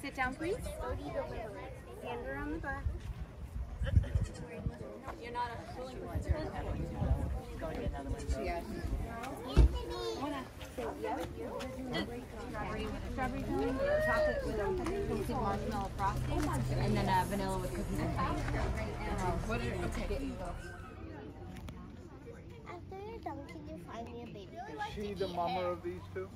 Sit down, please. Hand on the back. You're not a willing participant. Go to another one. Yes. Strawberry filling, chocolate with toasted marshmallow frosting, and then vanilla with cookies and cream. What did it take? After you're done, can you find me a baby? Is she the mama of these two?